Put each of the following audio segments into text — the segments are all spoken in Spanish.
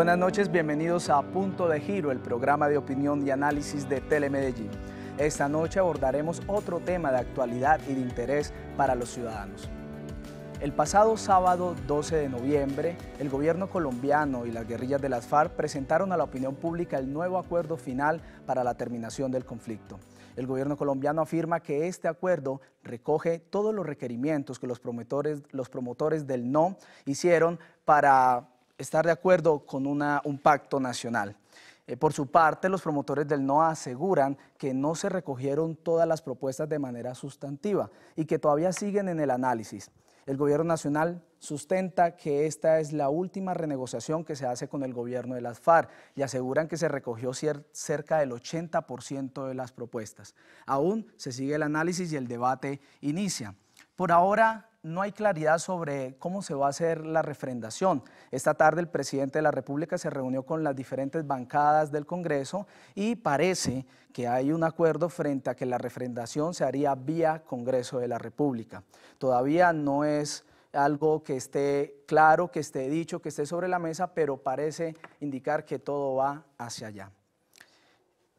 Buenas noches, bienvenidos a Punto de Giro, el programa de opinión y análisis de Telemedellín. Esta noche abordaremos otro tema de actualidad y de interés para los ciudadanos. El pasado sábado 12 de noviembre, el gobierno colombiano y las guerrillas de las FARC presentaron a la opinión pública el nuevo acuerdo final para la terminación del conflicto. El gobierno colombiano afirma que este acuerdo recoge todos los requerimientos que los promotores del no hicieron para estar de acuerdo con un pacto nacional. Por su parte, los promotores del no aseguran que no se recogieron todas las propuestas de manera sustantiva y que todavía siguen en el análisis. El gobierno nacional sustenta que esta es la última renegociación que se hace con el gobierno de las FARC y aseguran que se recogió cerca del 80% de las propuestas. Aún se sigue el análisis y el debate inicia. Por ahora no hay claridad sobre cómo se va a hacer la refrendación. Esta tarde el presidente de la República se reunió con las diferentes bancadas del Congreso y parece que hay un acuerdo frente a que la refrendación se haría vía Congreso de la República. Todavía no es algo que esté claro, que esté dicho, que esté sobre la mesa, pero parece indicar que todo va hacia allá.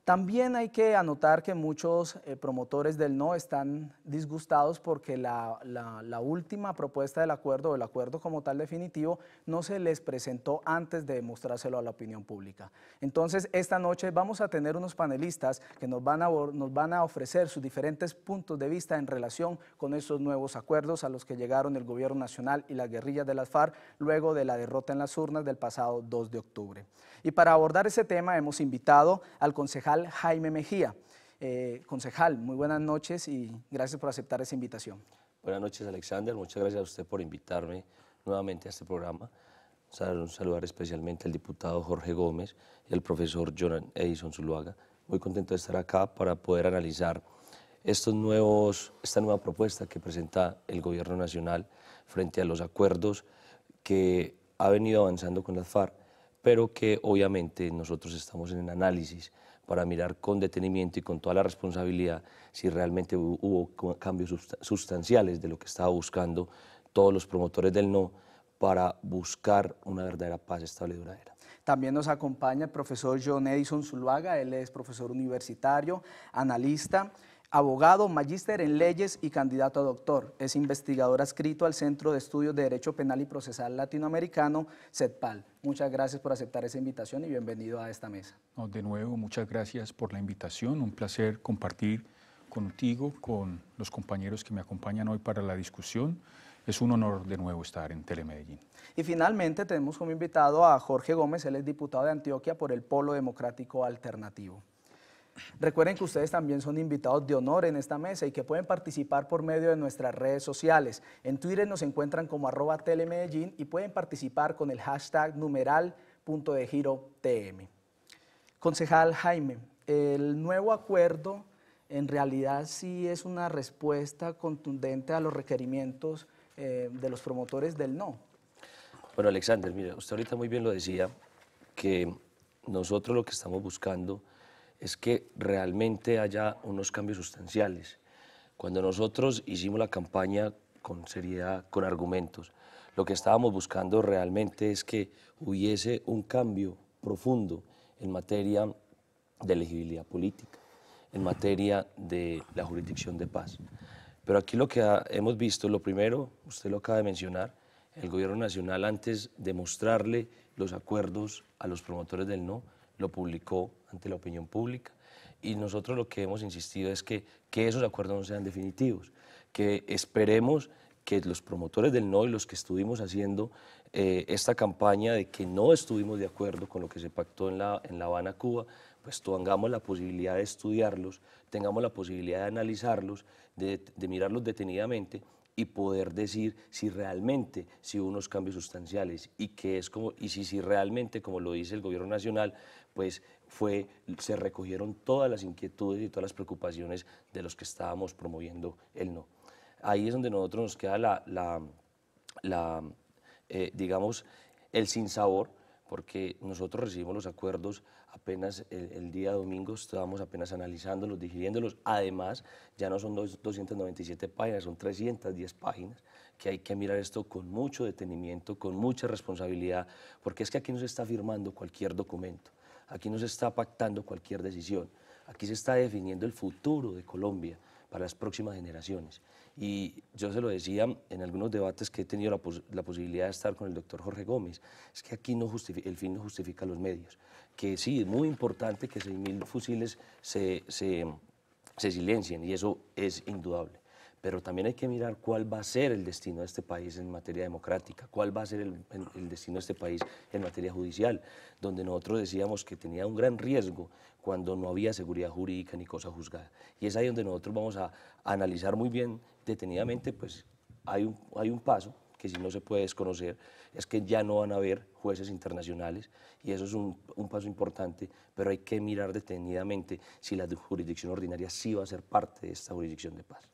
También hay que anotar que muchos promotores del no están disgustados porque la última propuesta del acuerdo, como tal definitivo, no se les presentó antes de mostrárselo a la opinión pública. Entonces, esta noche vamos a tener unos panelistas que nos van a ofrecer sus diferentes puntos de vista en relación con estos nuevos acuerdos a los que llegaron el gobierno nacional y las guerrillas de las FARC luego de la derrota en las urnas del pasado 2 de octubre. Y para abordar ese tema hemos invitado al concejal Jaime Mejía. Concejal, muy buenas noches y gracias por aceptar esa invitación. Buenas noches, Alexander, muchas gracias a usted por invitarme nuevamente a este programa. Saludar especialmente al diputado Jorge Gómez y al profesor John Edison Zuluaga. Muy contento de estar acá para poder analizar esta nueva propuesta que presenta el gobierno nacional frente a los acuerdos que ha venido avanzando con las FARC, pero que obviamente nosotros estamos en el análisis para mirar con detenimiento y con toda la responsabilidad si realmente hubo cambios sustanciales de lo que estaba buscando todos los promotores del no para buscar una verdadera paz estable y duradera. También nos acompaña el profesor John Edison Zuluaga, él es profesor universitario, analista, abogado, magíster en leyes y candidato a doctor. Es investigador adscrito al Centro de Estudios de Derecho Penal y Procesal Latinoamericano, CEDPAL. Muchas gracias por aceptar esa invitación y bienvenido a esta mesa. No, de nuevo, muchas gracias por la invitación. Un placer compartir contigo, con los compañeros que me acompañan hoy para la discusión. Es un honor de nuevo estar en Telemedellín. Y finalmente tenemos como invitado a Jorge Gómez, él es diputado de Antioquia por el Polo Democrático Alternativo. Recuerden que ustedes también son invitados de honor en esta mesa y que pueden participar por medio de nuestras redes sociales. En Twitter nos encuentran como @telemedellín y pueden participar con el hashtag #PuntoDeGiroTM. Concejal Jaime, el nuevo acuerdo en realidad sí es una respuesta contundente a los requerimientos de los promotores del no. Bueno, Alexander, mira, usted ahorita muy bien lo decía, que nosotros lo que estamos buscando es que realmente haya unos cambios sustanciales. Cuando nosotros hicimos la campaña con seriedad, con argumentos, lo que estábamos buscando realmente es que hubiese un cambio profundo en materia de elegibilidad política, en materia de la jurisdicción de paz. Pero aquí lo que hemos visto, lo primero, usted lo acaba de mencionar, el gobierno nacional antes de mostrarle los acuerdos a los promotores del no, lo publicó ante la opinión pública y nosotros lo que hemos insistido es que esos acuerdos no sean definitivos, que esperemos que los promotores del no y los que estuvimos haciendo esta campaña de que no estuvimos de acuerdo con lo que se pactó en La Habana, Cuba, pues tengamos la posibilidad de estudiarlos, tengamos la posibilidad de analizarlos, de mirarlos detenidamente y poder decir si realmente hubo unos cambios sustanciales y que es como si realmente, como lo dice el gobierno nacional, pues se recogieron todas las inquietudes y todas las preocupaciones de los que estábamos promoviendo el no. Ahí es donde nosotros nos queda digamos, el sinsabor, porque nosotros recibimos los acuerdos apenas el día domingo, estábamos apenas analizándolos, digiriéndolos. Además, ya no son 297 páginas, son 310 páginas, que hay que mirar esto con mucho detenimiento, con mucha responsabilidad, porque es que aquí no se está firmando cualquier documento, aquí no se está pactando cualquier decisión, aquí se está definiendo el futuro de Colombia para las próximas generaciones. Y yo se lo decía en algunos debates que he tenido la posibilidad de estar con el doctor Jorge Gómez, es que aquí no el fin no justifica los medios, que sí, es muy importante que 6.000 fusiles se silencien, y eso es indudable. Pero también hay que mirar cuál va a ser el destino de este país en materia democrática, cuál va a ser el destino de este país en materia judicial, donde nosotros decíamos que tenía un gran riesgo cuando no había seguridad jurídica ni cosa juzgada. Y es ahí donde nosotros vamos a analizar muy bien, detenidamente, pues hay un paso que si no se puede desconocer, es que ya no van a haber jueces internacionales, y eso es un paso importante, pero hay que mirar detenidamente si la jurisdicción ordinaria sí va a ser parte de esta jurisdicción de paz.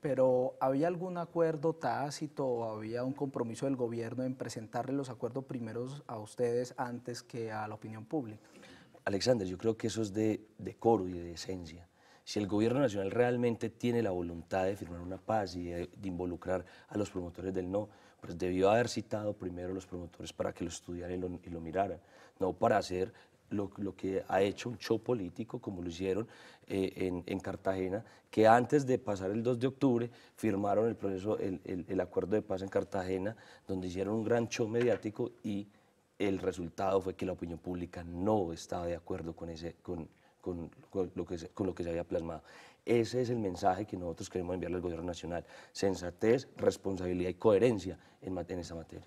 Pero ¿había algún acuerdo tácito o había un compromiso del gobierno en presentarle los acuerdos primeros a ustedes antes que a la opinión pública? Alexander, yo creo que eso es de decoro y de decencia. Si el gobierno nacional realmente tiene la voluntad de firmar una paz y de involucrar a los promotores del no, pues debió haber citado primero a los promotores para que lo estudiaran y lo miraran, no para hacer lo que ha hecho un show político como lo hicieron en Cartagena, que antes de pasar el 2 de octubre firmaron el acuerdo de paz en Cartagena, donde hicieron un gran show mediático, y el resultado fue que la opinión pública no estaba de acuerdo con lo que se había plasmado. Ese es el mensaje que nosotros queremos enviarle al gobierno nacional: sensatez, responsabilidad y coherencia en esa materia.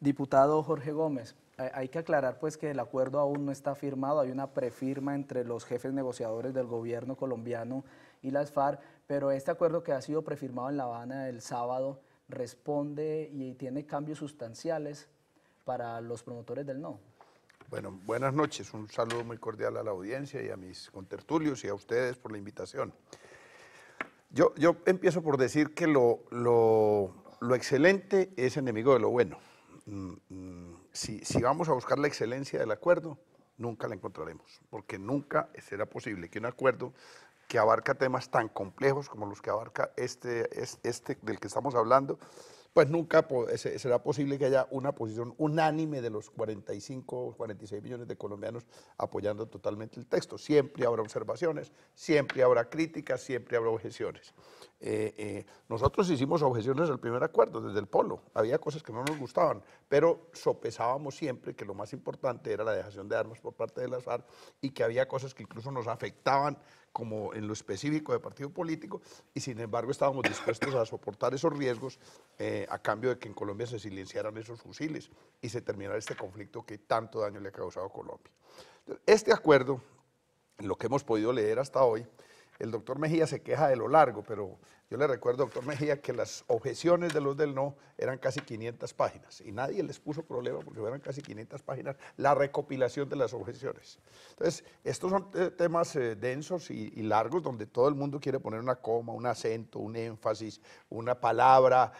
Diputado Jorge Gómez, hay que aclarar pues que el acuerdo aún no está firmado, hay una prefirma entre los jefes negociadores del gobierno colombiano y las FARC, pero este acuerdo que ha sido prefirmado en La Habana el sábado responde y tiene cambios sustanciales para los promotores del no. Bueno, buenas noches, un saludo muy cordial a la audiencia y a mis contertulios y a ustedes por la invitación. Yo empiezo por decir que lo excelente es enemigo de lo bueno. Si vamos a buscar la excelencia del acuerdo, nunca la encontraremos, porque nunca será posible que un acuerdo que abarca temas tan complejos como los que abarca este del que estamos hablando, pues nunca será posible que haya una posición unánime de los 45 o 46 millones de colombianos apoyando totalmente el texto. Siempre habrá observaciones, siempre habrá críticas, siempre habrá objeciones. Nosotros hicimos objeciones al primer acuerdo, desde el Polo. Había cosas que no nos gustaban, pero sopesábamos siempre que lo más importante era la dejación de armas por parte de las FARC, y que había cosas que incluso nos afectaban, como en lo específico de partido político, y sin embargo estábamos dispuestos a soportar esos riesgos a cambio de que en Colombia se silenciaran esos fusiles y se terminara este conflicto que tanto daño le ha causado a Colombia. Este acuerdo, lo que hemos podido leer hasta hoy, el doctor Mejía se queja de lo largo, pero yo le recuerdo, doctor Mejía, que las objeciones de los del no eran casi 500 páginas y nadie les puso problema porque eran casi 500 páginas la recopilación de las objeciones. Entonces, estos son temas densos y largos, donde todo el mundo quiere poner una coma, un acento, un énfasis, una palabra,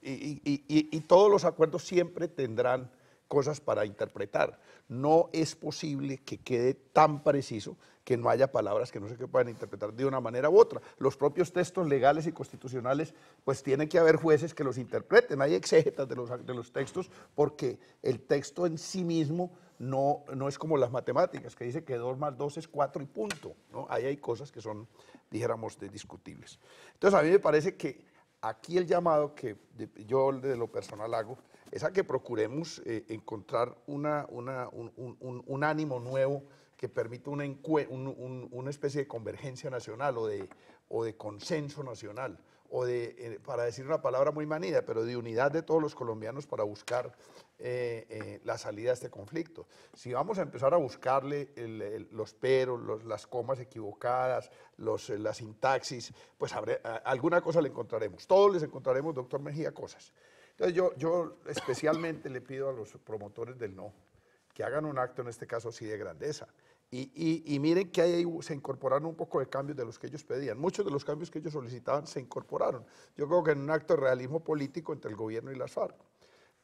y todos los acuerdos siempre tendrán cosas para interpretar. No es posible que quede tan preciso que no haya palabras que no se puedan interpretar de una manera u otra. Los propios textos legales y constitucionales, pues tiene que haber jueces que los interpreten. Hay exégetas de los textos, porque el texto en sí mismo no es como las matemáticas, que dice que 2 más 2 es 4 y punto, ¿no? Ahí hay cosas que son, dijéramos, discutibles. Entonces, a mí me parece que aquí el llamado que yo de lo personal hago es a que procuremos encontrar un ánimo nuevo que permita una especie de convergencia nacional o de consenso nacional, para decir una palabra muy manida, pero de unidad de todos los colombianos para buscar la salida a este conflicto. Si vamos a empezar a buscarle los peros, las comas equivocadas, la sintaxis, pues alguna cosa le encontraremos. Todos les encontraremos, doctor Mejía, cosas. Entonces yo especialmente le pido a los promotores del no que hagan un acto, en este caso sí, de grandeza. Y miren que ahí se incorporaron un poco de cambios de los que ellos pedían. Muchos de los cambios que ellos solicitaban se incorporaron. Yo creo que en un acto de realismo político entre el gobierno y las FARC.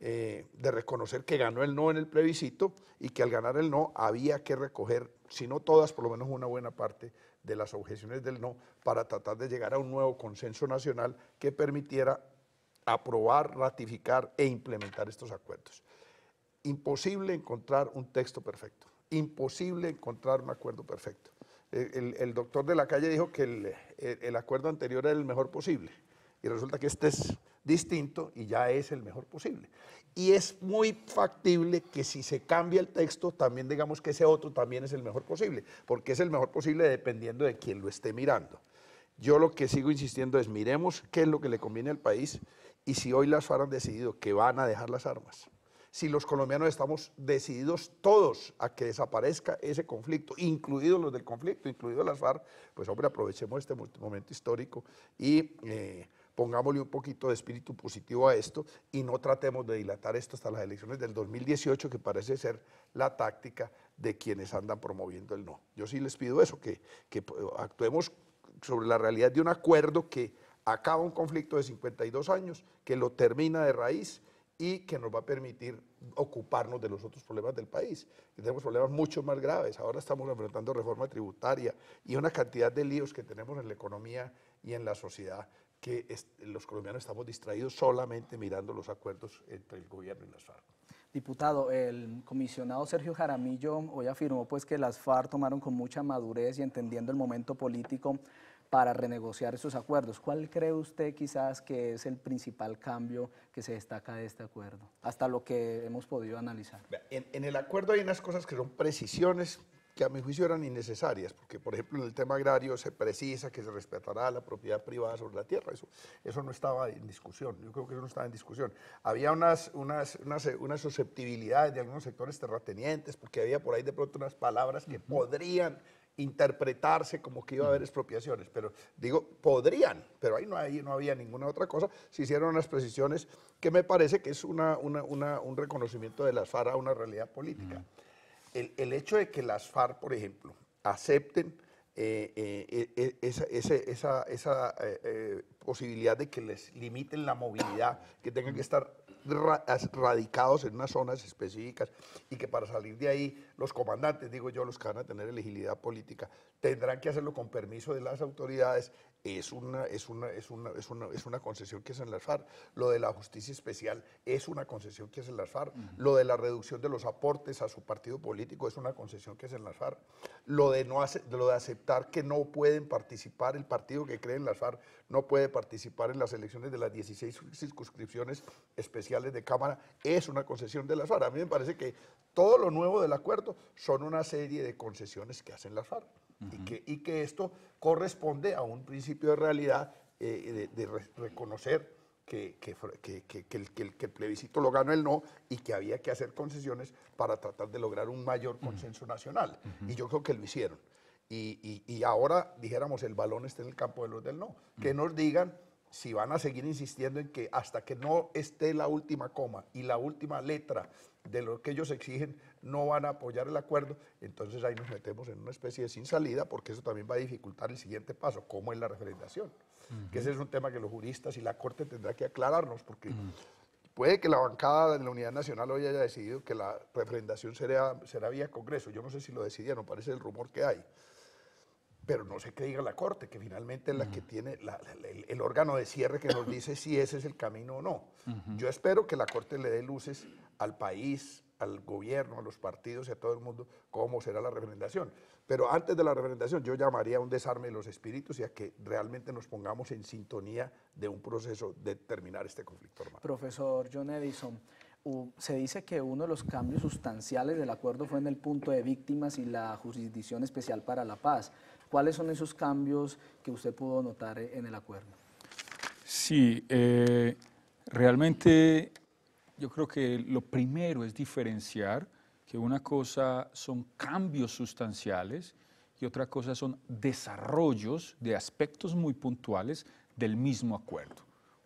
de reconocer que ganó el no en el plebiscito y que al ganar el no había que recoger, si no todas, por lo menos una buena parte de las objeciones del no para tratar de llegar a un nuevo consenso nacional que permitiera aprobar, ratificar e implementar estos acuerdos. Imposible encontrar un texto perfecto, imposible encontrar un acuerdo perfecto. El doctor de la Calle dijo que el acuerdo anterior era el mejor posible y resulta que este es distinto y ya es el mejor posible. Y es muy factible que si se cambia el texto también digamos que ese otro también es el mejor posible, porque es el mejor posible dependiendo de quien lo esté mirando. Yo lo que sigo insistiendo es miremos qué es lo que le conviene al país y si hoy las FARC han decidido que van a dejar las armas, si los colombianos estamos decididos todos a que desaparezca ese conflicto, incluidos los del conflicto, incluidos las FARC, pues hombre, aprovechemos este momento histórico y pongámosle un poquito de espíritu positivo a esto y no tratemos de dilatar esto hasta las elecciones del 2018, que parece ser la táctica de quienes andan promoviendo el no. Yo sí les pido eso, que actuemos sobre la realidad de un acuerdo que acaba un conflicto de 52 años, que lo termina de raíz, y que nos va a permitir ocuparnos de los otros problemas del país. Tenemos problemas mucho más graves, ahora estamos enfrentando reforma tributaria y una cantidad de líos que tenemos en la economía y en la sociedad, que los colombianos estamos distraídos solamente mirando los acuerdos entre el gobierno y las FARC. Diputado, el comisionado Sergio Jaramillo hoy afirmó pues que las FARC tomaron con mucha madurez y entendiendo el momento político para renegociar esos acuerdos. ¿Cuál cree usted quizás que es el principal cambio que se destaca de este acuerdo, hasta lo que hemos podido analizar? En el acuerdo hay unas cosas que son precisiones que a mi juicio eran innecesarias, porque por ejemplo en el tema agrario se precisa que se respetará la propiedad privada sobre la tierra, eso no estaba en discusión, yo creo que eso no estaba en discusión. Había unas susceptibilidades de algunos sectores terratenientes, porque había por ahí de pronto unas palabras que podrían interpretarse como que iba a haber expropiaciones, pero digo, podrían, pero ahí no había ninguna otra cosa. Se hicieron unas precisiones que me parece que es un reconocimiento de las FARC a una realidad política. El hecho de que las FARC, por ejemplo, acepten esa posibilidad de que les limiten la movilidad, que tengan que estar radicados en unas zonas específicas y que para salir de ahí los comandantes, digo yo, los que van a tener elegibilidad política, tendrán que hacerlo con permiso de las autoridades, es una concesión que hacen las FARC. Lo de la justicia especial es una concesión que hacen las FARC. Lo de la reducción de los aportes a su partido político es una concesión que hacen las FARC. Lo de aceptar que no pueden participar, el partido que cree en las FARC no puede participar en las elecciones de las 16 circunscripciones especiales de Cámara, es una concesión de las FARC. A mí me parece que todo lo nuevo del acuerdo son una serie de concesiones que hacen las FARC. Y que esto corresponde a un principio de realidad de reconocer que el plebiscito lo ganó el no y que había que hacer concesiones para tratar de lograr un mayor consenso nacional. Y yo creo que lo hicieron. Y ahora, dijéramos, el balón está en el campo de los del no. Que nos digan si van a seguir insistiendo en que hasta que no esté la última coma y la última letra de lo que ellos exigen, no van a apoyar el acuerdo. Entonces ahí nos metemos en una especie de sin salida, porque eso también va a dificultar el siguiente paso, como es la referendación. Que ese es un tema que los juristas y la Corte tendrá que aclararnos, porque puede que la bancada de la Unidad Nacional hoy haya decidido que la referendación será vía Congreso. Yo no sé si lo decidieron, parece el rumor que hay. Pero no sé qué diga la Corte, que finalmente es la que tiene el órgano de cierre que nos dice si ese es el camino o no. Yo espero que la Corte le dé luces al país, al gobierno, a los partidos y a todo el mundo cómo será la referendación. Pero antes de la referendación yo llamaría a un desarme de los espíritus y a que realmente nos pongamos en sintonía de un proceso de terminar este conflicto armado. Profesor John Edison, se dice que uno de los cambios sustanciales del acuerdo fue en el punto de víctimas y la Jurisdicción Especial para la Paz. ¿Cuáles son esos cambios que usted pudo notar en el acuerdo? Sí, realmente yo creo que lo primero es diferenciar que una cosa son cambios sustanciales y otra cosa son desarrollos de aspectos muy puntuales del mismo acuerdo.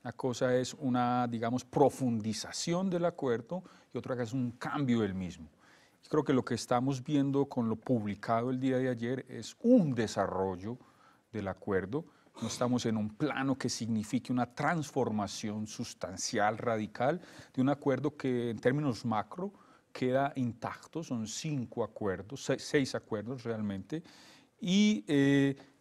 Una cosa es una, digamos, profundización del acuerdo y otra cosa es un cambio del mismo. Creo que lo que estamos viendo con lo publicado el día de ayer es un desarrollo del acuerdo no estamos en un plano que signifique una transformación sustancial, radical, de un acuerdo que en términos macro queda intacto. Son 6 acuerdos realmente, y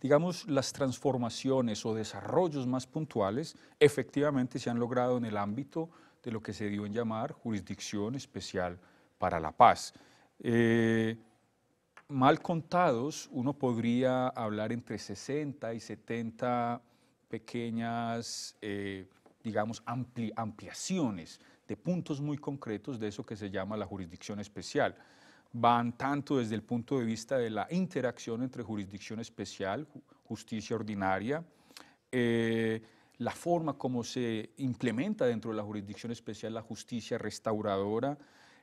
digamos las transformaciones o desarrollos más puntuales efectivamente se han logrado en el ámbito de lo que se dio en llamar Jurisdicción Especial para la Paz. Mal contados, uno podría hablar entre 60 y 70 pequeñas, digamos, ampliaciones de puntos muy concretos de eso que se llama la jurisdicción especial. Van tanto desde el punto de vista de la interacción entre jurisdicción especial, justicia ordinaria, la forma como se implementa dentro de la jurisdicción especial la justicia restauradora,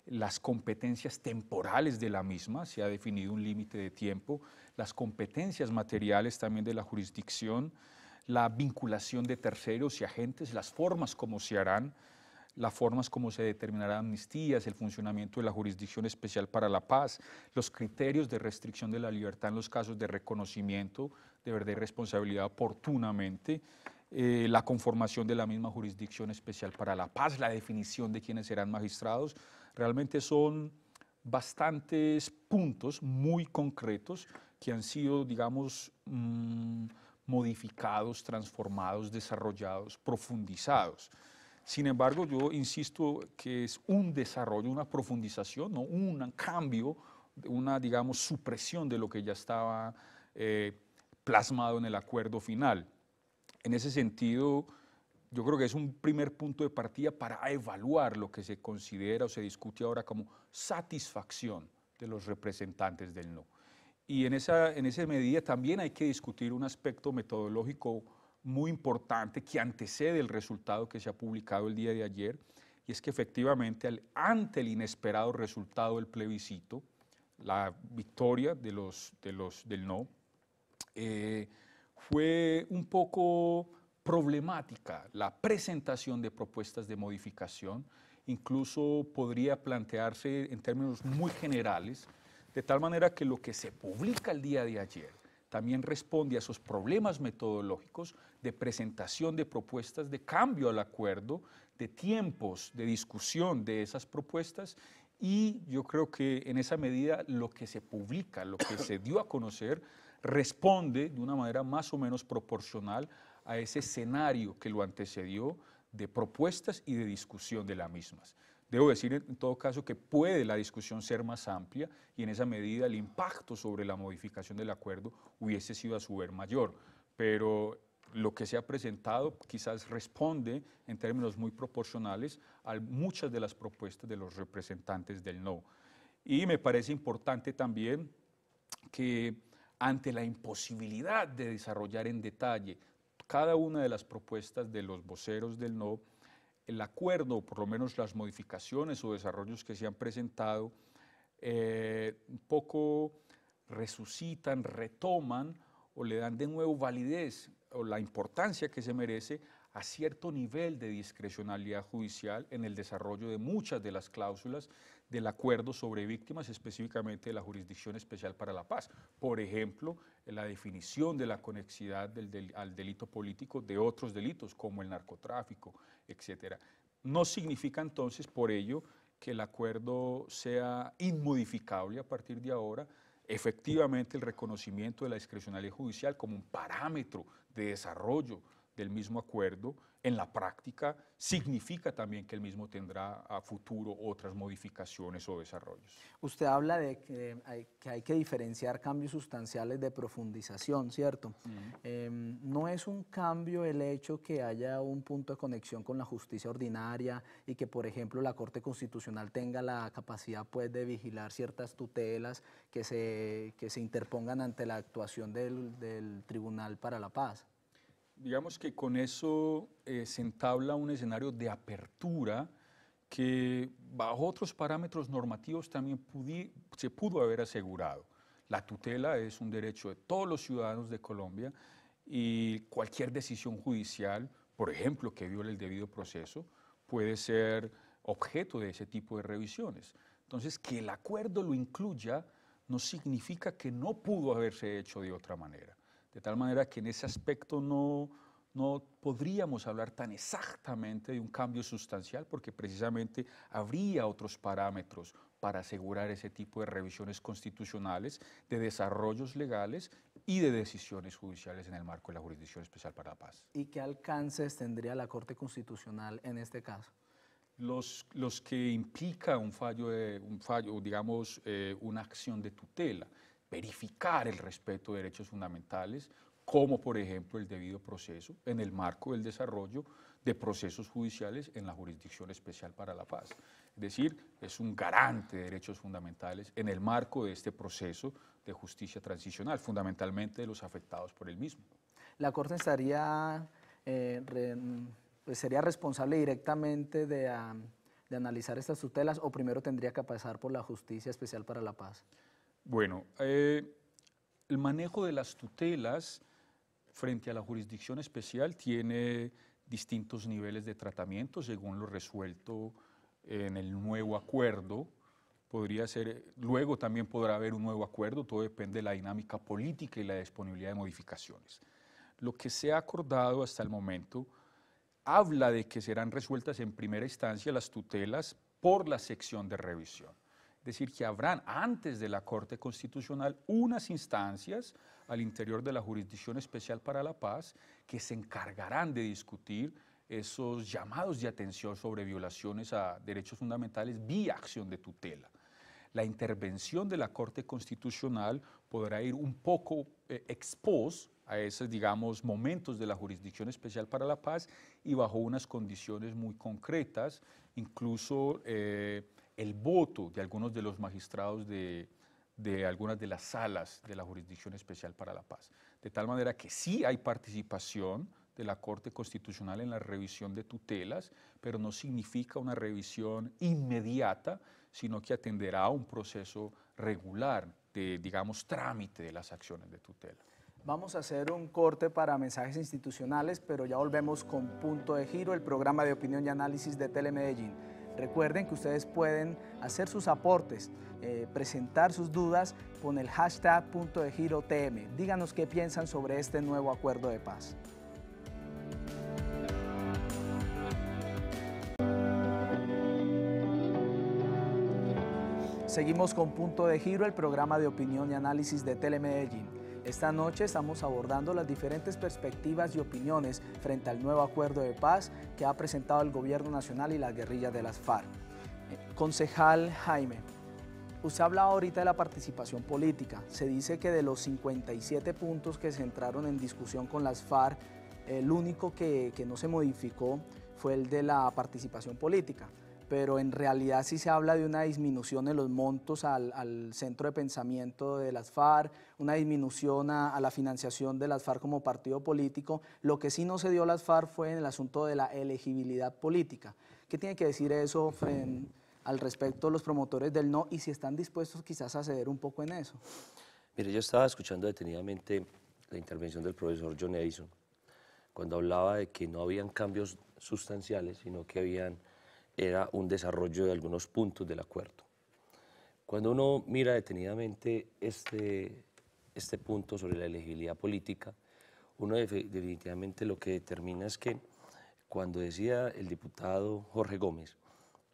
las competencias temporales de la misma, se ha definido un límite de tiempo, las competencias materiales también de la jurisdicción, la vinculación de terceros y agentes, las formas como se harán, las formas como se determinarán amnistías, el funcionamiento de la Jurisdicción Especial para la Paz, los criterios de restricción de la libertad en los casos de reconocimiento de verdad y responsabilidad oportunamente, la conformación de la misma Jurisdicción Especial para la Paz, la definición de quiénes serán magistrados. Realmente son bastantes puntos muy concretos que han sido, digamos, modificados, transformados, desarrollados, profundizados. Sin embargo, yo insisto que es un desarrollo, una profundización, no un cambio, una, digamos, supresión de lo que ya estaba plasmado en el acuerdo final. En ese sentido, yo creo que es un primer punto de partida para evaluar lo que se considera o se discute ahora como satisfacción de los representantes del no. Y en esa medida también hay que discutir un aspecto metodológico muy importante que antecede el resultado que se ha publicado el día de ayer, y es que efectivamente ante el inesperado resultado del plebiscito, la victoria del no, fue un poco problemática la presentación de propuestas de modificación, incluso podría plantearse en términos muy generales, de tal manera que lo que se publica el día de ayer también responde a esos problemas metodológicos de presentación de propuestas de cambio al acuerdo, de tiempos de discusión de esas propuestas, y yo creo que en esa medida lo que se publica, lo que se dio a conocer, responde de una manera más o menos proporcional a ese escenario que lo antecedió de propuestas y de discusión de las mismas. Debo decir en todo caso que puede la discusión ser más amplia y en esa medida el impacto sobre la modificación del acuerdo hubiese sido a su vez mayor, pero lo que se ha presentado quizás responde en términos muy proporcionales a muchas de las propuestas de los representantes del no. Y me parece importante también que ante la imposibilidad de desarrollar en detalle cada una de las propuestas de los voceros del no, el acuerdo, o por lo menos las modificaciones o desarrollos que se han presentado, un poco resucitan, retoman o le dan de nuevo validez o la importancia que se merece a cierto nivel de discrecionalidad judicial en el desarrollo de muchas de las cláusulas del acuerdo sobre víctimas, específicamente de la Jurisdicción Especial para la Paz. Por ejemplo, la definición de la conexidad al delito político de otros delitos, como el narcotráfico, etc. No significa entonces, por ello, que el acuerdo sea inmodificable a partir de ahora. Efectivamente, el reconocimiento de la discrecionalidad judicial como un parámetro de desarrollo del mismo acuerdo, en la práctica, significa también que el mismo tendrá a futuro otras modificaciones o desarrollos. Usted habla de que hay que diferenciar cambios sustanciales de profundización, ¿cierto? No es un cambio el hecho que haya un punto de conexión con la justicia ordinaria y que, por ejemplo, la Corte Constitucional tenga la capacidad, pues, de vigilar ciertas tutelas que se interpongan ante la actuación del Tribunal para la Paz. Digamos que con eso se entabla un escenario de apertura que bajo otros parámetros normativos también se pudo haber asegurado. La tutela es un derecho de todos los ciudadanos de Colombia y cualquier decisión judicial, por ejemplo, que viole el debido proceso, puede ser objeto de ese tipo de revisiones. Entonces, que el acuerdo lo incluya no significa que no pudo haberse hecho de otra manera. de tal manera que en ese aspecto no podríamos hablar tan exactamente de un cambio sustancial, porque precisamente habría otros parámetros para asegurar ese tipo de revisiones constitucionales, de desarrollos legales y de decisiones judiciales en el marco de la Jurisdicción Especial para la Paz. ¿Y qué alcances tendría la Corte Constitucional en este caso? Los que implica un fallo, digamos, una acción de tutela, verificar el respeto de derechos fundamentales, como por ejemplo el debido proceso en el marco del desarrollo de procesos judiciales en la Jurisdicción Especial para la Paz. Es decir, es un garante de derechos fundamentales en el marco de este proceso de justicia transicional, fundamentalmente de los afectados por el mismo. ¿La Corte estaría, sería responsable directamente de analizar estas tutelas o primero tendría que pasar por la Justicia Especial para la Paz? Bueno, el manejo de las tutelas frente a la Jurisdicción Especial tiene distintos niveles de tratamiento según lo resuelto en el nuevo acuerdo. Podría ser, luego también podrá haber un nuevo acuerdo, todo depende de la dinámica política y la disponibilidad de modificaciones. Lo que se ha acordado hasta el momento habla de que serán resueltas en primera instancia las tutelas por la sección de revisión. Es decir, que habrán antes de la Corte Constitucional unas instancias al interior de la Jurisdicción Especial para la Paz que se encargarán de discutir esos llamados de atención sobre violaciones a derechos fundamentales vía acción de tutela. La intervención de la Corte Constitucional podrá ir un poco ex post a esos, digamos, momentos de la Jurisdicción Especial para la Paz y bajo unas condiciones muy concretas, incluso el voto de algunos de los magistrados de algunas de las salas de la Jurisdicción Especial para la Paz. De tal manera que sí hay participación de la Corte Constitucional en la revisión de tutelas, pero no significa una revisión inmediata, sino que atenderá a un proceso regular de, digamos, trámite de las acciones de tutela. Vamos a hacer un corte para mensajes institucionales, pero ya volvemos con Punto de Giro, el programa de opinión y análisis de Telemedellín. Recuerden que ustedes pueden hacer sus aportes, presentar sus dudas con el hashtag Punto de Giro TM. Díganos qué piensan sobre este nuevo acuerdo de paz. Seguimos con Punto de Giro, el programa de opinión y análisis de Telemedellín. Esta noche estamos abordando las diferentes perspectivas y opiniones frente al nuevo acuerdo de paz que ha presentado el gobierno nacional y las guerrillas de las FARC. Concejal Jaime, usted hablaba ahorita de la participación política. Se dice que de los 57 puntos que se entraron en discusión con las FARC, el único que no se modificó fue el de la participación política. Pero en realidad sí se habla de una disminución en los montos al centro de pensamiento de las FARC, una disminución a la financiación de las FARC como partido político. Lo que sí no se dio a las FARC fue en el asunto de la elegibilidad política. ¿Qué tiene que decir eso al respecto los promotores del no y si están dispuestos quizás a ceder un poco en eso? Mire, yo estaba escuchando detenidamente la intervención del profesor John Edison cuando hablaba de que no habían cambios sustanciales, sino que era un desarrollo de algunos puntos del acuerdo. Cuando uno mira detenidamente este punto sobre la elegibilidad política, uno definitivamente lo que determina es que cuando decía el diputado Jorge Gómez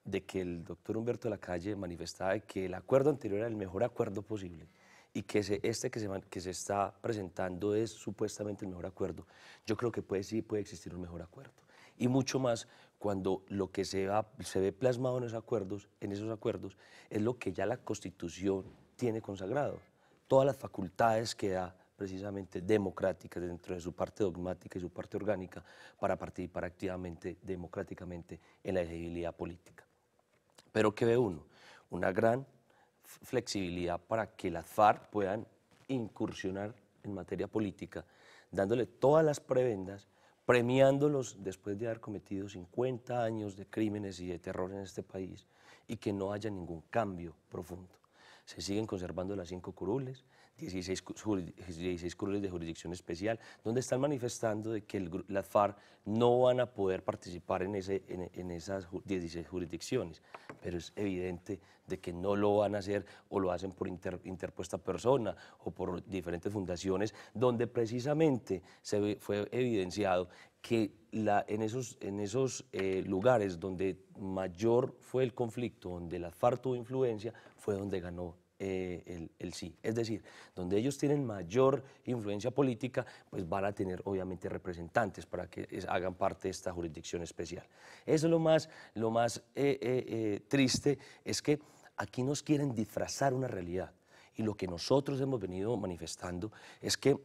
de que el doctor Humberto de la Calle manifestaba que el acuerdo anterior era el mejor acuerdo posible y que este que se está presentando es supuestamente el mejor acuerdo, yo creo que sí puede existir un mejor acuerdo. Y mucho más cuando lo que se ve plasmado en esos acuerdos es lo que ya la Constitución tiene consagrado. Todas las facultades que da precisamente democráticas dentro de su parte dogmática y su parte orgánica para participar activamente, democráticamente en la elegibilidad política. Pero ¿qué ve uno? Una gran flexibilidad para que las FARC puedan incursionar en materia política, dándole todas las prebendas, premiándolos después de haber cometido 50 años de crímenes y de terror en este país y que no haya ningún cambio profundo. Se siguen conservando las 5 curules, 16 curules de jurisdicción especial, donde están manifestando de que las FARC no van a poder participar en esas 16 jurisdicciones, pero es evidente de que no lo van a hacer, o lo hacen por interpuesta persona o por diferentes fundaciones, donde precisamente fue evidenciado que en esos lugares donde mayor fue el conflicto, donde las FARC tuvo influencia, fue donde ganó el sí. Es decir, donde ellos tienen mayor influencia política, pues van a tener obviamente representantes para que hagan parte de esta jurisdicción especial. Eso es lo más triste, es que aquí nos quieren disfrazar una realidad, y lo que nosotros hemos venido manifestando es que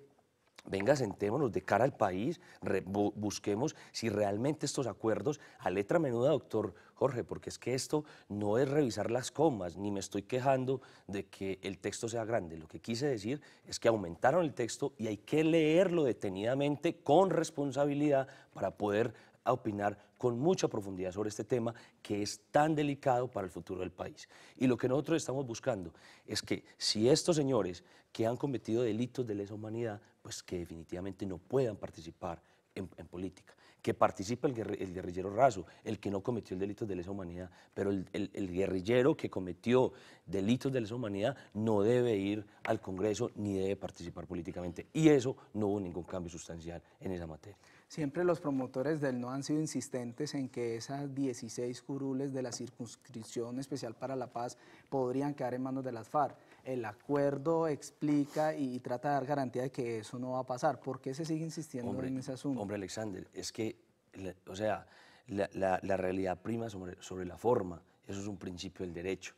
venga, sentémonos de cara al país, busquemos si realmente estos acuerdos, a letra menuda, doctor Jorge, porque es que esto no es revisar las comas, ni me estoy quejando de que el texto sea grande. Lo que quise decir es que aumentaron el texto y hay que leerlo detenidamente, con responsabilidad, para poder opinar con mucha profundidad sobre este tema que es tan delicado para el futuro del país. Y lo que nosotros estamos buscando es que si estos señores que han cometido delitos de lesa humanidad, pues que definitivamente no puedan participar en política, que participe el guerrillero raso, el que no cometió el delito de lesa humanidad, pero el guerrillero que cometió delitos de lesa humanidad no debe ir al Congreso ni debe participar políticamente, y eso no hubo ningún cambio sustancial en esa materia. Siempre los promotores del no han sido insistentes en que esas 16 curules de la Circunscripción Especial para la Paz podrían quedar en manos de las FARC. El acuerdo explica y trata de dar garantía de que eso no va a pasar. ¿Por qué se sigue insistiendo en ese asunto? Hombre, Alexander, es que, o sea, la realidad prima sobre la forma. Eso es un principio del derecho.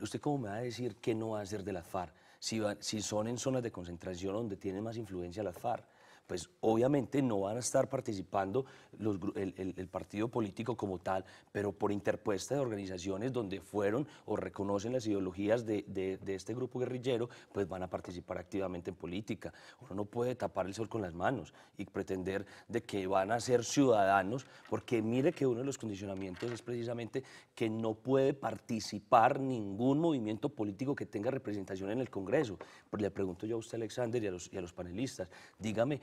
¿Usted cómo me va a decir qué no va a hacer de las FARC si son en zonas de concentración donde tienen más influencia las FARC? Pues obviamente no van a estar participando el partido político como tal, pero por interpuesta de organizaciones donde fueron o reconocen las ideologías de este grupo guerrillero, pues van a participar activamente en política. Uno no puede tapar el sol con las manos y pretender de que van a ser ciudadanos, porque mire que uno de los condicionamientos es precisamente que no puede participar ningún movimiento político que tenga representación en el Congreso. Pues le pregunto yo a usted, Alexander, y a los panelistas, dígame,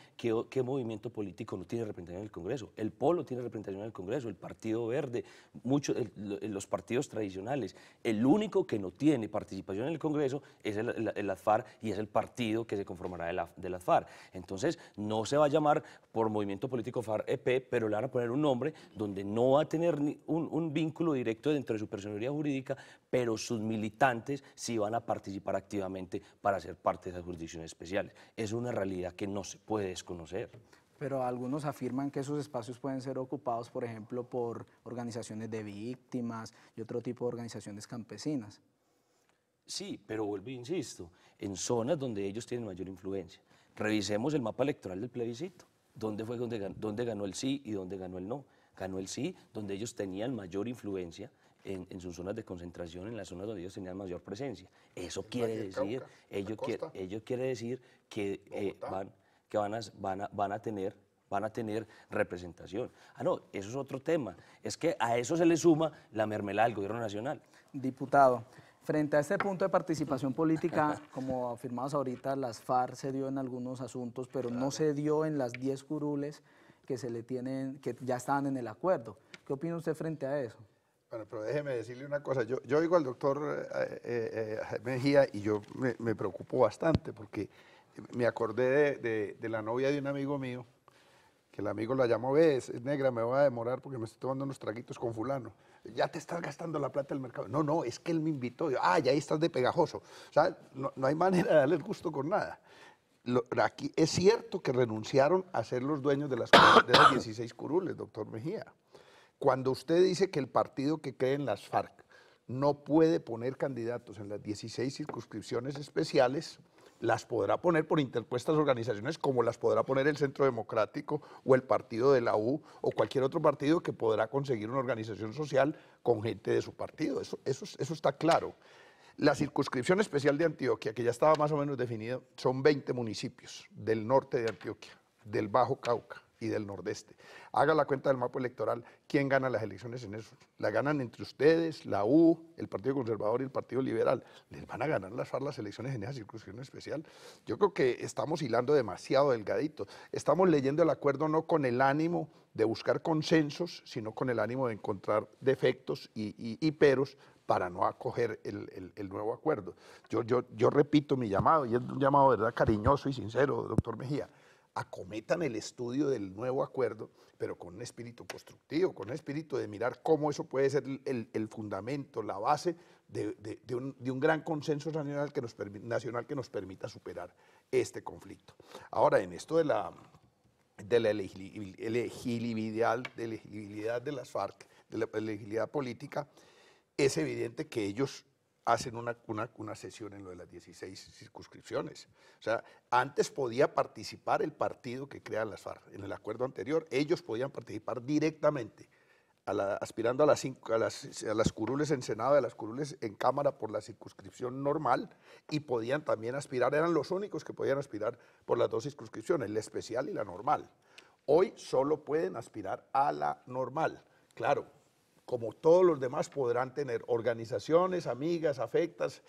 ¿Qué movimiento político no tiene representación en el Congreso? El Polo tiene representación en el Congreso, el Partido Verde, los partidos tradicionales. El único que no tiene participación en el Congreso es el FARC, y es el partido que se conformará de las FARC. Entonces, no se va a llamar por movimiento político FARC-EP, pero le van a poner un nombre donde no va a tener un vínculo directo dentro de su personería jurídica, pero sus militantes sí van a participar activamente para ser parte de esas jurisdicciones especiales. Es una realidad que no se puede desconocer. Pero algunos afirman que esos espacios pueden ser ocupados, por ejemplo, por organizaciones de víctimas y otro tipo de organizaciones campesinas. Sí, pero vuelvo e insisto, en zonas donde ellos tienen mayor influencia. Revisemos el mapa electoral del plebiscito, dónde ganó el sí y dónde ganó el no. Ganó el sí donde ellos tenían mayor influencia, en sus zonas de concentración, en las zonas donde ellos tenían mayor presencia. Eso quiere decir, ello quiere decir que van a tener representación. Ah, no, eso es otro tema. Es que a eso se le suma la mermelada del gobierno nacional. Diputado, frente a este punto de participación política, como afirmamos ahorita, las FARC se dio en algunos asuntos, pero no se dio en las 10 curules que se le tienen, que ya estaban en el acuerdo. ¿Qué opina usted frente a eso? Bueno, pero déjeme decirle una cosa. Yo oigo al doctor Mejía y yo me preocupo bastante porque me acordé de la novia de un amigo mío, que el amigo la llamó, ves, es negra, me voy a demorar porque me estoy tomando unos traguitos con fulano. Ya te estás gastando la plata del mercado. No, no, es que él me invitó. Yo, ya ahí estás de pegajoso. O sea, no hay manera de darle el gusto con nada. Aquí es cierto que renunciaron a ser los dueños de las 16 curules, doctor Mejía. Cuando usted dice que el partido que cree en las FARC no puede poner candidatos en las 16 circunscripciones especiales, las podrá poner por interpuestas organizaciones, como las podrá poner el Centro Democrático o el Partido de la U o cualquier otro partido que podrá conseguir una organización social con gente de su partido. Eso está claro. La circunscripción especial de Antioquia, que ya estaba más o menos definida, son 20 municipios del norte de Antioquia, del Bajo Cauca y del nordeste. Haga la cuenta del mapa electoral, ¿quién gana las elecciones en eso? La ganan entre ustedes, la U, el Partido Conservador y el Partido Liberal. ¿Les van a ganar las FARC las elecciones en esa circunscripción especial? Yo creo que estamos hilando demasiado delgadito. Estamos leyendo el acuerdo no con el ánimo de buscar consensos, sino con el ánimo de encontrar defectos y peros para no acoger el nuevo acuerdo. Yo repito mi llamado, y es un llamado de verdad cariñoso y sincero, doctor Mejía, acometan el estudio del nuevo acuerdo, pero con un espíritu constructivo, con un espíritu de mirar cómo eso puede ser el fundamento, la base de un gran consenso nacional que nos permita superar este conflicto. Ahora, en esto de la elegibilidad de las FARC, de la elegibilidad política, es evidente que ellos hacen una sesión en lo de las 16 circunscripciones. O sea, antes podía participar el partido que crean las FARC. En el acuerdo anterior, ellos podían participar directamente, aspirando a las curules en Senado y a las curules en Cámara por la circunscripción normal, y podían también aspirar, eran los únicos que podían aspirar por las dos circunscripciones, la especial y la normal. Hoy solo pueden aspirar a la normal, claro. Como todos los demás podrán tener organizaciones, amigas, afectas,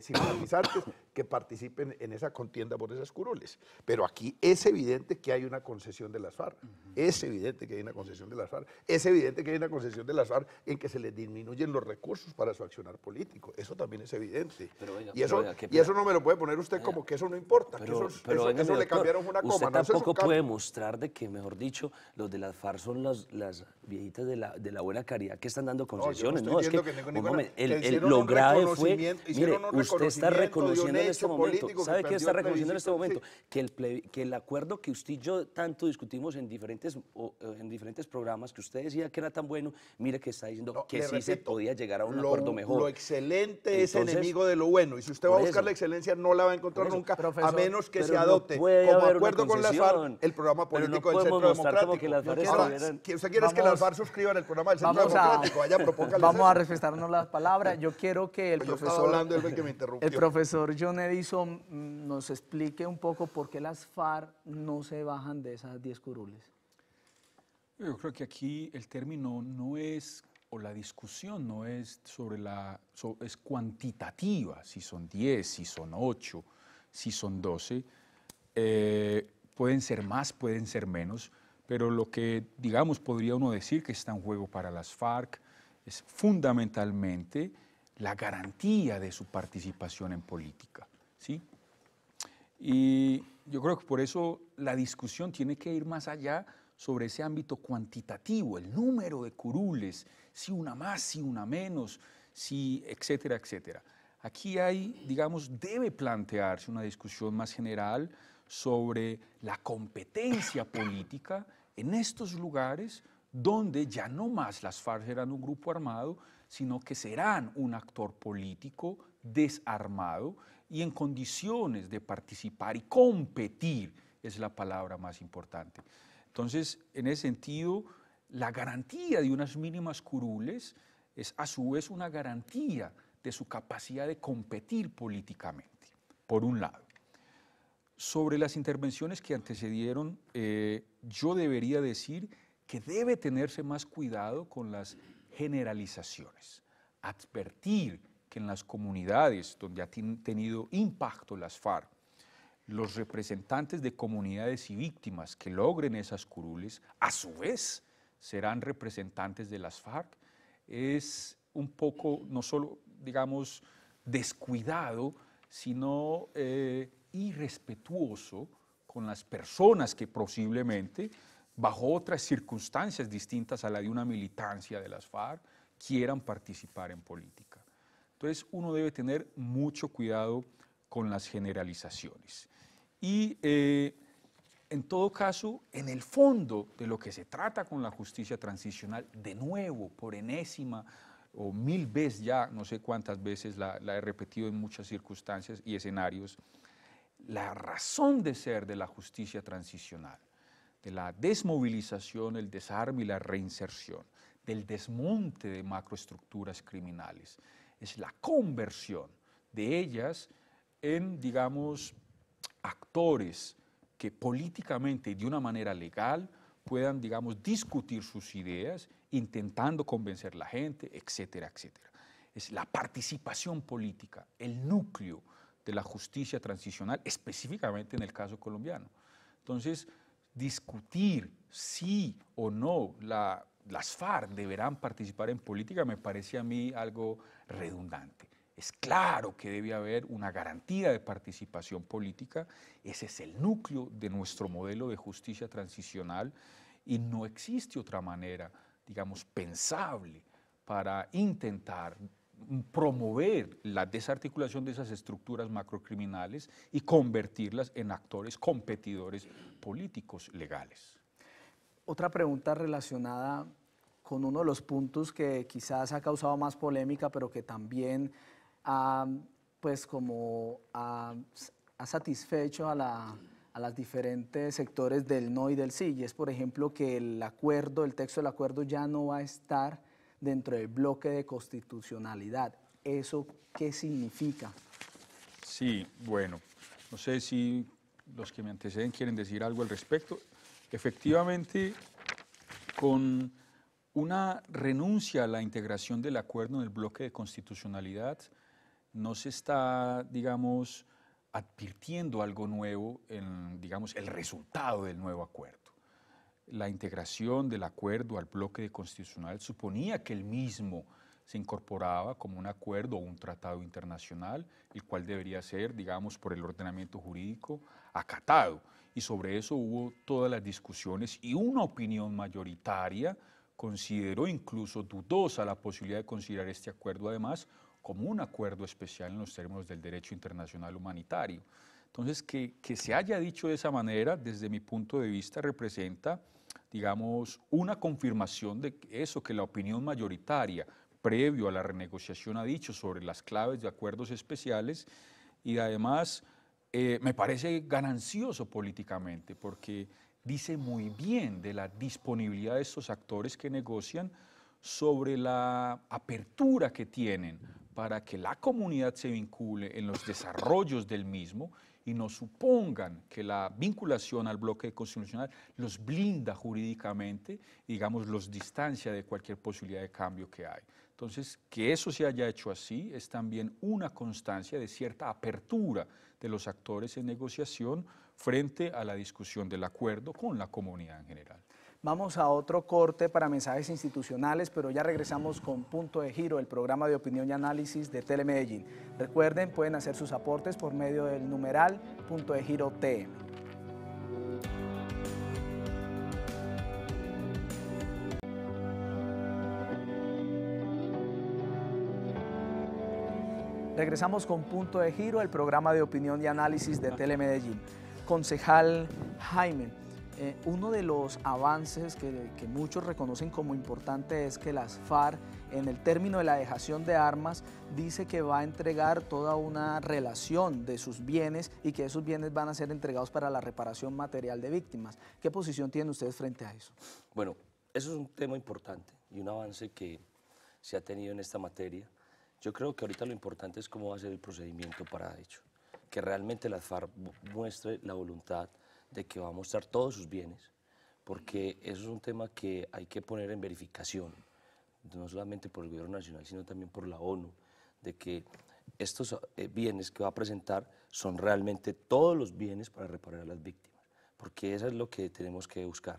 simpatizantes que participen en esa contienda por esas curules. Pero aquí es evidente que hay una concesión de las FARC, es evidente que hay una concesión de las FARC, es evidente que hay una concesión de las FARC en que se les disminuyen los recursos para su accionar político, eso también es evidente. Pero venga, y eso no me lo puede poner usted como que eso no importa, pero eso le cambiaron una coma. Usted tampoco puede mostrar de que, mejor dicho, los de las FARC son las viejitas de la buena caridad, que están dando concesiones. No, es que lo grave fue, mire, usted está reconociendo en este momento, ¿sabe qué está reconociendo en este momento? Que el acuerdo que usted y yo tanto discutimos en diferentes programas, que usted decía que era tan bueno, mire que está diciendo que sí se podía llegar a un acuerdo mejor. Lo excelente es enemigo de lo bueno, y si usted va a buscar la excelencia no la va a encontrar nunca, a menos que se adopte como acuerdo con las FARC el programa político del Centro Democrático. Ahora, ¿usted quiere que las FARC suscriban el programa del Centro Democrático? Vamos a respetarnos las palabras. Yo quiero que el profesor John Edison nos explique un poco por qué las FARC no se bajan de esas 10 curules. Yo creo que aquí el término no es, o la discusión no es es cuantitativa, si son 10, si son 8, si son 12, pueden ser más, pueden ser menos. Pero lo que, digamos, podría uno decir que está en juego para las FARC es fundamentalmente la garantía de su participación en política, ¿sí? Y yo creo que por eso la discusión tiene que ir más allá sobre ese ámbito cuantitativo, el número de curules, si una más, si una menos, si etcétera, etcétera. Aquí hay, digamos, debe plantearse una discusión más general sobre la competencia política en estos lugares donde ya no más las FARC serán un grupo armado, sino que serán un actor político desarmado y en condiciones de participar y competir, es la palabra más importante. Entonces, en ese sentido, la garantía de unas mínimas curules es a su vez una garantía de su capacidad de competir políticamente, por un lado. Sobre las intervenciones que antecedieron, yo debería decir que debe tenerse más cuidado con las generalizaciones. Advertir que en las comunidades donde han tenido impacto las FARC, los representantes de comunidades y víctimas que logren esas curules, a su vez serán representantes de las FARC, es un poco, no solo, digamos, descuidado, sino irrespetuoso con las personas que posiblemente, bajo otras circunstancias distintas a la de una militancia de las FARC, quieran participar en política. Entonces, uno debe tener mucho cuidado con las generalizaciones. Y, en todo caso, en el fondo de lo que se trata con la justicia transicional, de nuevo, por enésima o 1000 veces ya, no sé cuántas veces la he repetido en muchas circunstancias y escenarios, la razón de ser de la justicia transicional, de la desmovilización, el desarme y la reinserción, del desmonte de macroestructuras criminales, es la conversión de ellas en, digamos, actores que políticamente y de una manera legal puedan, digamos, discutir sus ideas, intentando convencer a la gente, etcétera, etcétera. Es la participación política, el núcleo de la justicia transicional, específicamente en el caso colombiano. Entonces, discutir sí o no las FARC deberán participar en política me parece a mí algo redundante. Es claro que debe haber una garantía de participación política, ese es el núcleo de nuestro modelo de justicia transicional y no existe otra manera, digamos, pensable para intentar promover la desarticulación de esas estructuras macrocriminales y convertirlas en actores competidores políticos legales. Otra pregunta relacionada con uno de los puntos que quizás ha causado más polémica, pero que también ha satisfecho a los diferentes sectores del no y del sí, y es por ejemplo que el acuerdo, el texto del acuerdo ya no va a estar dentro del bloque de constitucionalidad. ¿Eso qué significa? Sí, bueno, no sé si los que me anteceden quieren decir algo al respecto. Efectivamente, con una renuncia a la integración del acuerdo en el bloque de constitucionalidad, no se está, digamos, advirtiendo algo nuevo en, digamos, el resultado del nuevo acuerdo. La integración del acuerdo al bloque de constitucional suponía que el mismo se incorporaba como un acuerdo o un tratado internacional, el cual debería ser, digamos, por el ordenamiento jurídico acatado. Y sobre eso hubo todas las discusiones y una opinión mayoritaria consideró incluso dudosa la posibilidad de considerar este acuerdo, además, como un acuerdo especial en los términos del derecho internacional humanitario. Entonces, que se haya dicho de esa manera, desde mi punto de vista, representa, digamos, una confirmación de eso que la opinión mayoritaria, previo a la renegociación, ha dicho sobre las claves de acuerdos especiales y además me parece ganancioso políticamente porque dice muy bien de la disponibilidad de estos actores que negocian sobre la apertura que tienen para que la comunidad se vincule en los desarrollos del mismo y no supongan que la vinculación al bloque constitucional los blinda jurídicamente, digamos, los distancia de cualquier posibilidad de cambio que hay. Entonces, que eso se haya hecho así es también una constancia de cierta apertura de los actores en negociación frente a la discusión del acuerdo con la comunidad en general. Vamos a otro corte para mensajes institucionales, pero ya regresamos con Punto de Giro, el programa de opinión y análisis de Telemedellín. Recuerden, pueden hacer sus aportes por medio del numeral Punto de Giro TM. Regresamos con Punto de Giro, el programa de opinión y análisis de Telemedellín. Concejal Jaime, uno de los avances que muchos reconocen como importante es que las FARC, en el término de la dejación de armas, dice que va a entregar toda una relación de sus bienes y que esos bienes van a ser entregados para la reparación material de víctimas. ¿Qué posición tienen ustedes frente a eso? Bueno, eso es un tema importante y un avance que se ha tenido en esta materia. Yo creo que ahorita lo importante es cómo va a ser el procedimiento para ello, que realmente las FARC muestre la voluntad de que va a mostrar todos sus bienes, porque eso es un tema que hay que poner en verificación, no solamente por el gobierno nacional, sino también por la ONU, de que estos bienes que va a presentar son realmente todos los bienes para reparar a las víctimas, porque eso es lo que tenemos que buscar.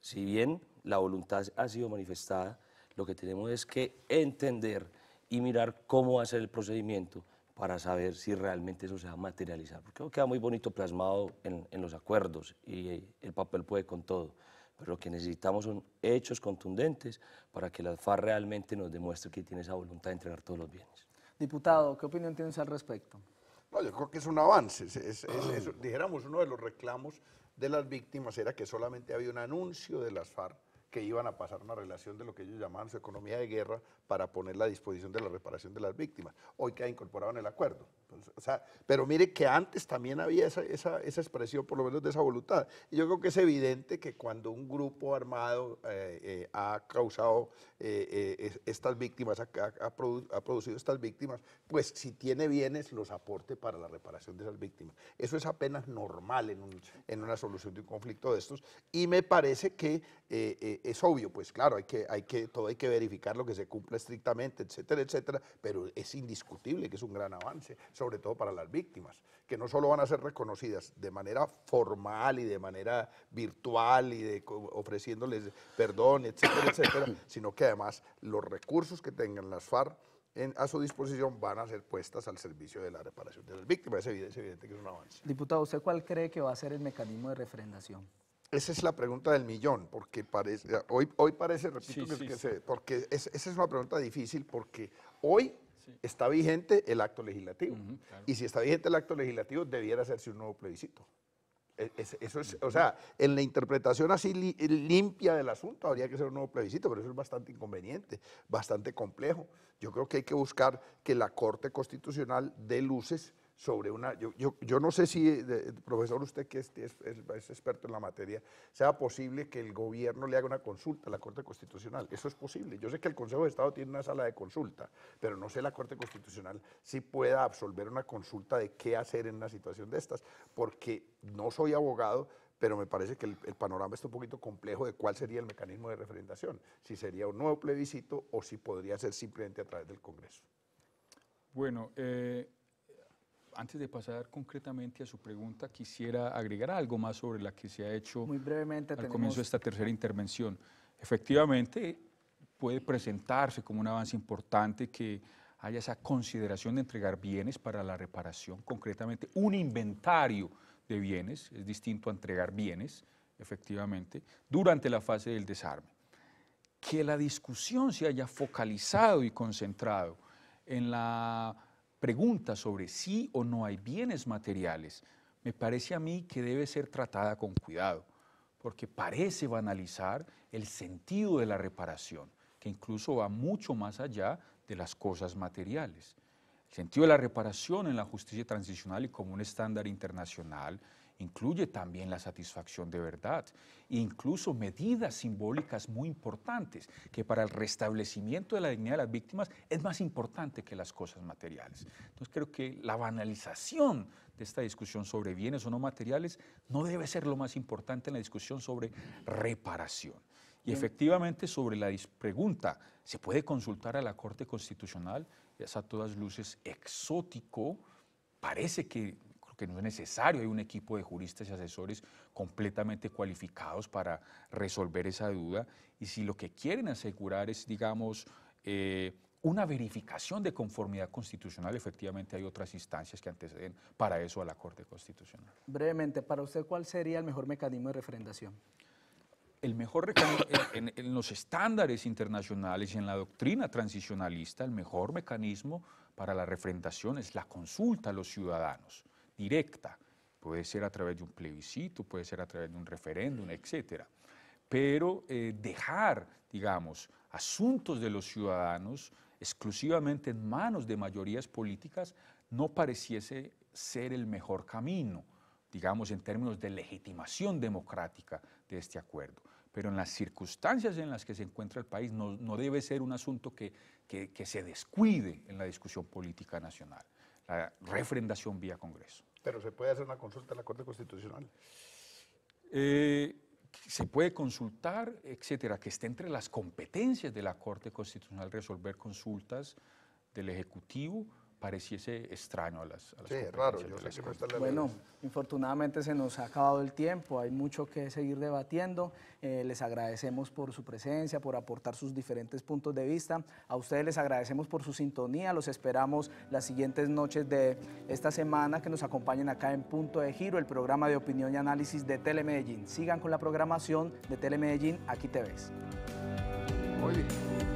Si bien la voluntad ha sido manifestada, lo que tenemos es que entender y mirar cómo va a ser el procedimiento para saber si realmente eso se va a materializar. Porque queda muy bonito plasmado en los acuerdos y el papel puede con todo, pero lo que necesitamos son hechos contundentes para que la FARC realmente nos demuestre que tiene esa voluntad de entregar todos los bienes. Diputado, ¿qué opinión tienes al respecto? No, yo creo que es un avance. Dijéramos, uno de los reclamos de las víctimas era que solamente había un anuncio de las FARC que iban a pasar una relación de lo que ellos llamaban su economía de guerra para ponerla a disposición de la reparación de las víctimas. Hoy queda incorporado en el acuerdo. Pues, o sea, pero mire que antes también había esa expresión, por lo menos de esa voluntad. Y yo creo que es evidente que cuando un grupo armado ha causado estas víctimas, ha producido estas víctimas, pues si tiene bienes los aporte para la reparación de esas víctimas. Eso es apenas normal en una solución de un conflicto de estos. Y me parece que es obvio, pues claro, todo hay que verificar lo que se cumpla estrictamente, etcétera, etcétera, pero es indiscutible que es un gran avance, sobre todo para las víctimas, que no solo van a ser reconocidas de manera formal y de manera virtual y ofreciéndoles perdón, etcétera, etcétera, sino que además los recursos que tengan las FARC a su disposición van a ser puestas al servicio de la reparación de las víctimas. Es evidente que es un avance. Diputado, ¿usted cuál cree que va a ser el mecanismo de refrendación? Esa es la pregunta del millón, porque parece, hoy parece, repito, porque esa es una pregunta difícil, porque hoy está vigente el acto legislativo, claro. Y si está vigente el acto legislativo, debiera hacerse un nuevo plebiscito. Eso es, o sea, en la interpretación así limpia del asunto habría que hacer un nuevo plebiscito, pero eso es bastante inconveniente, bastante complejo. Yo creo que hay que buscar que la Corte Constitucional dé luces sobre una... Yo no sé si, profesor, usted que es experto en la materia, sea posible que el gobierno le haga una consulta a la Corte Constitucional. Eso es posible. Yo sé que el Consejo de Estado tiene una sala de consulta, pero no sé la Corte Constitucional si pueda absolver una consulta de qué hacer en una situación de estas, porque no soy abogado, pero me parece que el panorama está un poquito complejo de cuál sería el mecanismo de refrendación, si sería un nuevo plebiscito o si podría ser simplemente a través del Congreso. Bueno, antes de pasar concretamente a su pregunta, quisiera agregar algo más sobre la que se ha hecho muy brevemente al comienzo de esta tercera intervención. Efectivamente, puede presentarse como un avance importante que haya esa consideración de entregar bienes para la reparación, concretamente un inventario de bienes, es distinto a entregar bienes, efectivamente, durante la fase del desarme. Que la discusión se haya focalizado y concentrado en la pregunta sobre sí o no hay bienes materiales, me parece a mí que debe ser tratada con cuidado, porque parece banalizar el sentido de la reparación, que incluso va mucho más allá de las cosas materiales. El sentido de la reparación en la justicia transicional y como un estándar internacional incluye también la satisfacción de verdad, e incluso medidas simbólicas muy importantes, que para el restablecimiento de la dignidad de las víctimas es más importante que las cosas materiales. Entonces creo que la banalización de esta discusión sobre bienes o no materiales no debe ser lo más importante en la discusión sobre reparación. Y efectivamente sobre la pregunta, ¿se puede consultar a la Corte Constitucional? Es a todas luces exótico, parece que no es necesario, hay un equipo de juristas y asesores completamente cualificados para resolver esa duda, y si lo que quieren asegurar es, digamos, una verificación de conformidad constitucional, efectivamente hay otras instancias que anteceden para eso a la Corte Constitucional. Brevemente, para usted, ¿cuál sería el mejor mecanismo de refrendación? El mejor en los estándares internacionales y en la doctrina transicionalista, el mejor mecanismo para la refrendación es la consulta a los ciudadanos, directa, puede ser a través de un plebiscito, puede ser a través de un referéndum, etcétera. Pero dejar, digamos, asuntos de los ciudadanos exclusivamente en manos de mayorías políticas no pareciese ser el mejor camino, digamos, en términos de legitimación democrática de este acuerdo. Pero en las circunstancias en las que se encuentra el país no debe ser un asunto que se descuide en la discusión política nacional. La refrendación vía Congreso. ¿Pero se puede hacer una consulta a la Corte Constitucional? Se puede consultar, etcétera, que esté entre las competencias de la Corte Constitucional resolver consultas del Ejecutivo, pareciese extraño a las sí, competencias raro, yo sé que no está la bueno, ley. Infortunadamente se nos ha acabado el tiempo, hay mucho que seguir debatiendo, les agradecemos por su presencia, por aportar sus diferentes puntos de vista, a ustedes les agradecemos por su sintonía, los esperamos las siguientes noches de esta semana, que nos acompañen acá en Punto de Giro, el programa de opinión y análisis de Telemedellín. Sigan con la programación de Telemedellín, Aquí te ves. Muy bien.